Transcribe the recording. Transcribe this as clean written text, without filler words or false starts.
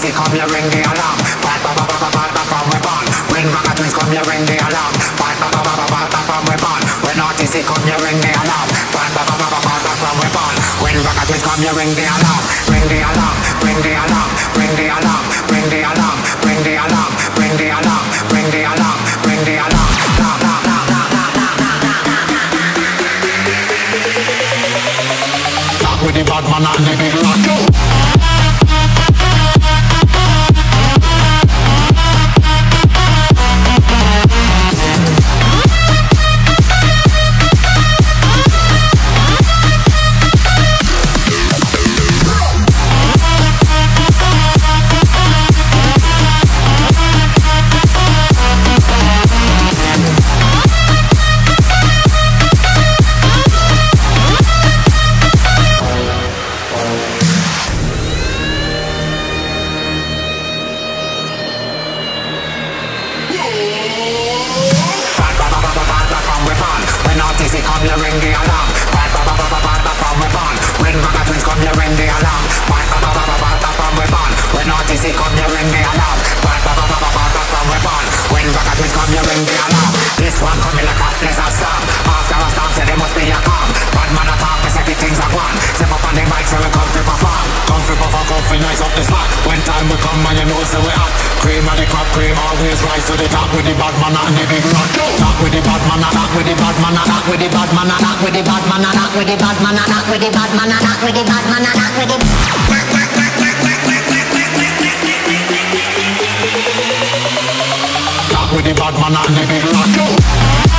see, come here, ring the alarm. Bad, bad, bad, bad, bad, bad, bad, we're born. Ring back at least, come here, ring the alarm. Bad, bad, bad, bad, bad, bad, bad, we're born. We're naughty, see, come here, ring the alarm. Bad, bad, bad, bad, bad, bad, bad, we're born. Ring back at least, come here, ring the alarm. Ring the alarm, ring the alarm, ring the alarm, ring the alarm, ring the alarm, ring the alarm, ring the alarm, ring the alarm. La, la, la, la, la, la, la, la, la. Talk with the bad man and the big rock. Come here, ring the alarm. Bad, bad, bad, bad, bad, bad, bad, we're born. Ring back at twins, come here, ring the alarm. Bad, bad, bad, bad, bad, bad, bad, we're born. We're naughty, see, come here, ring the alarm. Bad, bad, bad, bad, bad, bad, bad, we're born. Ring back at twins, come here, ring the alarm. This one coming like a blizzard storm. After a storm, say there must be a calm. Bad man attack, they say the things are gone. Step up on the mic, so we come to perform. Come to perform, come to nice up the spot. When time will come, man, you know, so we're up. Cream and the crop, cream always rise to the top. With the bad man and the big rock. Talk with the bad man, talk with the bad man, talk with the bad man, talk with the bad man, talk with the bad man, talk with the bad man, talk with the bad man, talk with the bad man and the big rock.